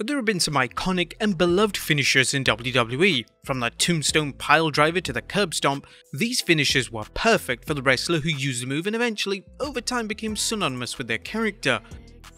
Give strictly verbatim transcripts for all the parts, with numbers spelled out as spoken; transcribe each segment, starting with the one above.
But there have been some iconic and beloved finishers in W W E. From the tombstone pile driver to the curb stomp, these finishers were perfect for the wrestler who used the move and eventually, over time, became synonymous with their character.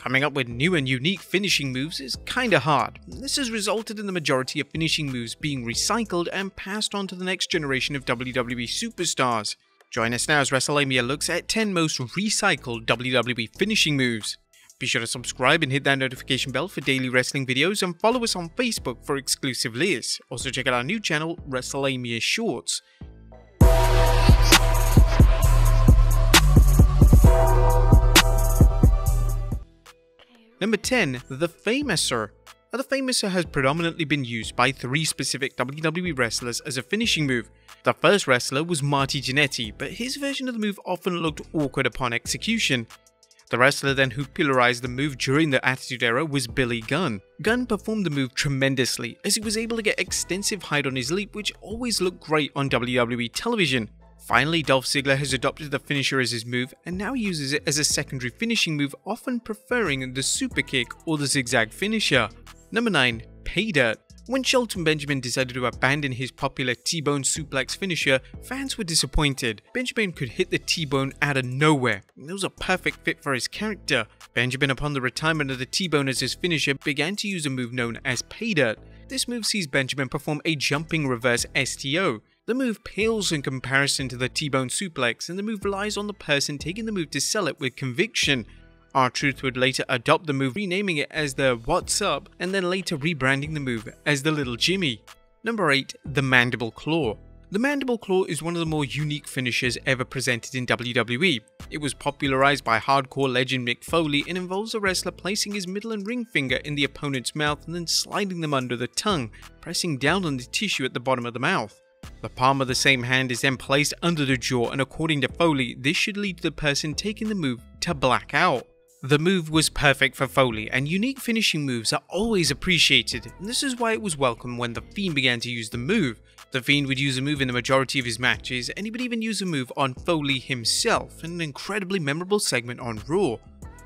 Coming up with new and unique finishing moves is kinda hard. This has resulted in the majority of finishing moves being recycled and passed on to the next generation of W W E superstars. Join us now as WrestleMania looks at ten most recycled W W E finishing moves. Be sure to subscribe and hit that notification bell for daily wrestling videos and follow us on Facebook for exclusive lists. Also check out our new channel, WrestleMania Shorts. Number ten. The Famouser. Now, the Famouser has predominantly been used by three specific W W E wrestlers as a finishing move. The first wrestler was Marty Jannetty, but his version of the move often looked awkward upon execution. The wrestler then who popularized the move during the Attitude Era was Billy Gunn. Gunn performed the move tremendously as he was able to get extensive height on his leap, which always looked great on W W E television. Finally, Dolph Ziggler has adopted the finisher as his move and now uses it as a secondary finishing move, often preferring the super kick or the zigzag finisher. Number nine. Pay Dirt. When Shelton Benjamin decided to abandon his popular T-Bone suplex finisher, fans were disappointed. Benjamin could hit the T-Bone out of nowhere. It was a perfect fit for his character. Benjamin, upon the retirement of the T-Bone as his finisher, began to use a move known as Pay Dirt. This move sees Benjamin perform a jumping reverse S T O. The move pales in comparison to the T-Bone suplex, and the move relies on the person taking the move to sell it with conviction. R-Truth would later adopt the move, renaming it as the What's Up, and then later rebranding the move as the Little Jimmy. Number eight. The Mandible Claw. The Mandible Claw is one of the more unique finishers ever presented in W W E. It was popularized by hardcore legend Mick Foley and involves a wrestler placing his middle and ring finger in the opponent's mouth and then sliding them under the tongue, pressing down on the tissue at the bottom of the mouth. The palm of the same hand is then placed under the jaw, and according to Foley, this should lead the person taking the move to black out. The move was perfect for Foley, and unique finishing moves are always appreciated, and this is why it was welcome when The Fiend began to use the move. The Fiend would use the move in the majority of his matches, and he would even use the move on Foley himself in an incredibly memorable segment on Raw.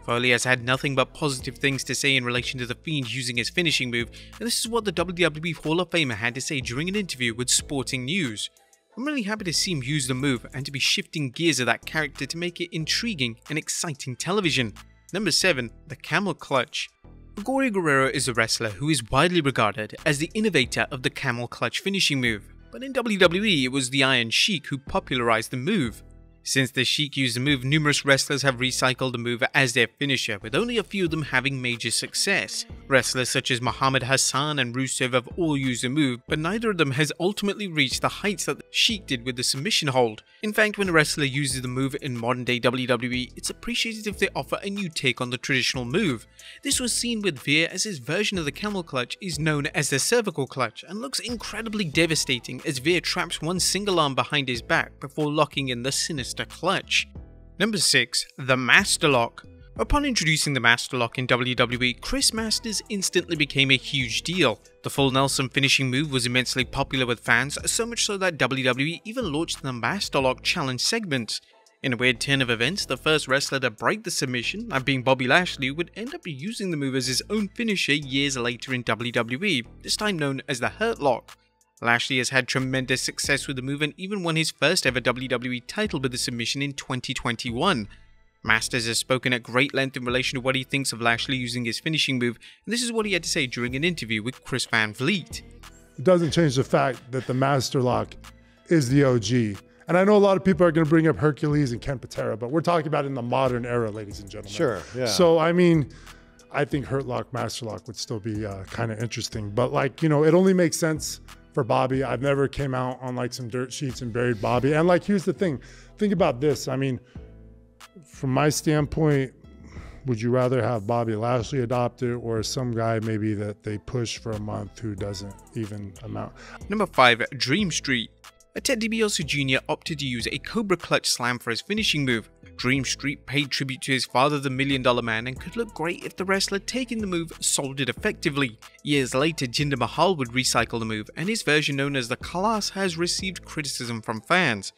Foley has had nothing but positive things to say in relation to The Fiend using his finishing move, and this is what the W W E Hall of Famer had to say during an interview with Sporting News. "I'm really happy to see him use the move and to be shifting gears of that character to make it intriguing and exciting television." Number seven. The Camel Clutch. Gregory Guerrero is a wrestler who is widely regarded as the innovator of the Camel Clutch finishing move, but in W W E it was the Iron Sheik who popularized the move. Since the Sheik used the move, numerous wrestlers have recycled the move as their finisher, with only a few of them having major success. Wrestlers such as Muhammad Hassan and Rusev have all used the move, but neither of them has ultimately reached the heights that the Sheik did with the submission hold. In fact, when a wrestler uses the move in modern day W W E, it's appreciated if they offer a new take on the traditional move. This was seen with Veer, as his version of the camel clutch is known as the cervical clutch and looks incredibly devastating as Veer traps one single arm behind his back before locking in the sinister clutch. Number six. The Master Lock. Upon introducing the Master Lock in W W E, Chris Masters instantly became a huge deal. The full Nelson finishing move was immensely popular with fans, so much so that W W E even launched the Master Lock challenge segment. In a weird turn of events, the first wrestler to break the submission, that being Bobby Lashley, would end up using the move as his own finisher years later in W W E, this time known as the Hurt Lock. Lashley has had tremendous success with the move and even won his first ever W W E title with the submission in twenty twenty-one. Masters has spoken at great length in relation to what he thinks of Lashley using his finishing move, and this is what he had to say during an interview with Chris Van Vliet. "It doesn't change the fact that the Master Lock is the O G. And I know a lot of people are going to bring up Hercules and Ken Patera, but we're talking about in the modern era, ladies and gentlemen." Sure, yeah. So, I mean, I think Hurt Lock, Master Lock would still be uh, kind of interesting. But, like, you know, it only makes sense for Bobby. I've never came out on like some dirt sheets and buried Bobby. And like, here's the thing, think about this. I mean, from my standpoint, would you rather have Bobby Lashley adopt it or some guy maybe that they push for a month who doesn't even amount? Number five, Dream Street. Ted DiBiase Junior opted to use a Cobra Clutch slam for his finishing move. Dream Street paid tribute to his father, the Million Dollar Man, and could look great if the wrestler taking the move sold it effectively. Years later, Jinder Mahal would recycle the move, and his version known as the Class has received criticism from fans.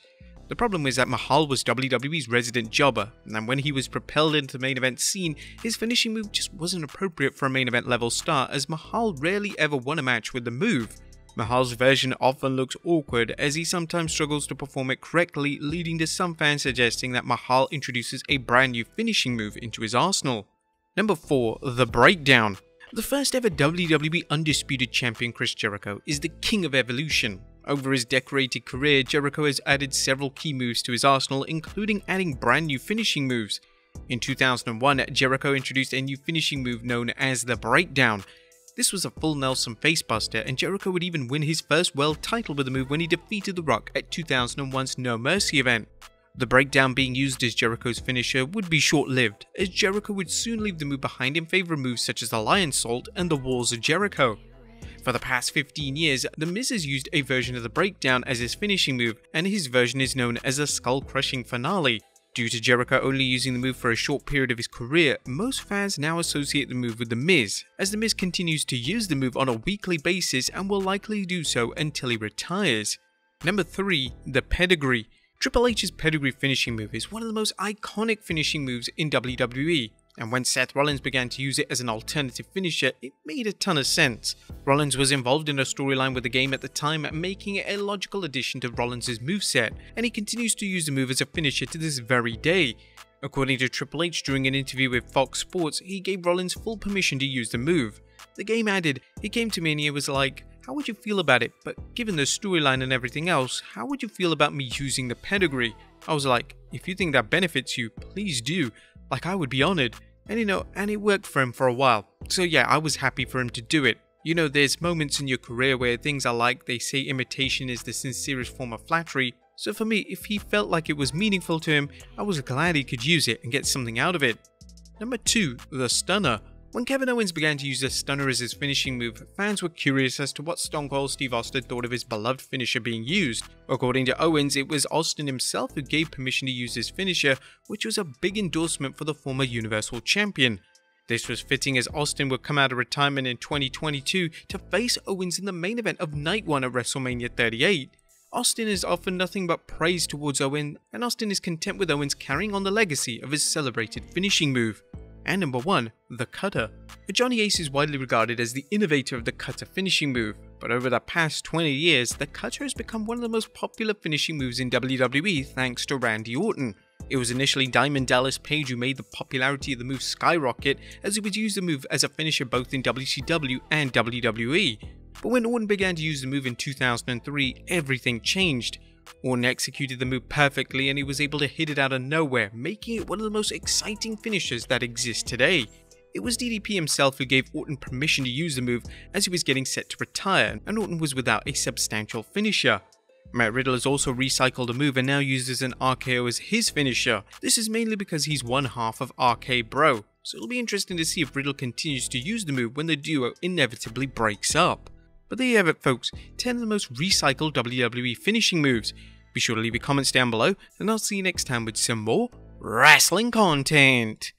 The problem was that Mahal was W W E's resident jobber, and when he was propelled into the main event scene, his finishing move just wasn't appropriate for a main event level star, as Mahal rarely ever won a match with the move. Mahal's version often looks awkward, as he sometimes struggles to perform it correctly, leading to some fans suggesting that Mahal introduces a brand new finishing move into his arsenal. Number four. The Breakdown. The first ever W W E Undisputed Champion Chris Jericho is the king of evolution. Over his decorated career, Jericho has added several key moves to his arsenal, including adding brand new finishing moves. In two thousand one, Jericho introduced a new finishing move known as the Breakdown. This was a full Nelson facebuster, and Jericho would even win his first world title with the move when he defeated The Rock at two thousand one's No Mercy event. The Breakdown being used as Jericho's finisher would be short-lived, as Jericho would soon leave the move behind in favor of moves such as the Lion Salt and the Walls of Jericho. For the past fifteen years, The Miz has used a version of the Breakdown as his finishing move, and his version is known as the Skull-Crushing Finale. Due to Jericho only using the move for a short period of his career, most fans now associate the move with The Miz, as The Miz continues to use the move on a weekly basis and will likely do so until he retires. Number three. The Pedigree. Triple H's pedigree finishing move is one of the most iconic finishing moves in W W E. And when Seth Rollins began to use it as an alternative finisher, it made a ton of sense. Rollins was involved in a storyline with the game at the time, making it a logical addition to Rollins' moveset, and he continues to use the move as a finisher to this very day. According to Triple H during an interview with Fox Sports, he gave Rollins full permission to use the move. The game added, "He came to me and he was like, how would you feel about it? But given the storyline and everything else, how would you feel about me using the pedigree? I was like, if you think that benefits you, please do. Like, I would be honored." And you know, and it worked for him for a while. So yeah, I was happy for him to do it. You know, there's moments in your career where things are like, they say imitation is the sincerest form of flattery. So for me, if he felt like it was meaningful to him, I was glad he could use it and get something out of it. Number two. The Stunner. When Kevin Owens began to use the Stunner as his finishing move, fans were curious as to what Stone Cold Steve Austin thought of his beloved finisher being used. According to Owens, it was Austin himself who gave permission to use his finisher, which was a big endorsement for the former Universal Champion. This was fitting as Austin would come out of retirement in twenty twenty-two to face Owens in the main event of Night one at WrestleMania thirty-eight. Austin has offered nothing but praise towards Owens, and Austin is content with Owens carrying on the legacy of his celebrated finishing move. And number one. The Cutter. Johnny Ace is widely regarded as the innovator of the Cutter finishing move, but over the past twenty years, the Cutter has become one of the most popular finishing moves in W W E thanks to Randy Orton. It was initially Diamond Dallas Page who made the popularity of the move skyrocket, as he would use the move as a finisher both in W C W and W W E. But when Orton began to use the move in two thousand three, everything changed. Orton executed the move perfectly, and he was able to hit it out of nowhere, making it one of the most exciting finishers that exist today. It was D D P himself who gave Orton permission to use the move, as he was getting set to retire, and Orton was without a substantial finisher. Matt Riddle has also recycled the move and now uses an R K O as his finisher. This is mainly because he's one half of R K Bro, so it'll be interesting to see if Riddle continues to use the move when the duo inevitably breaks up. But there you have it, folks, ten of the most recycled W W E finishing moves. Be sure to leave your comments down below, and I'll see you next time with some more wrestling content.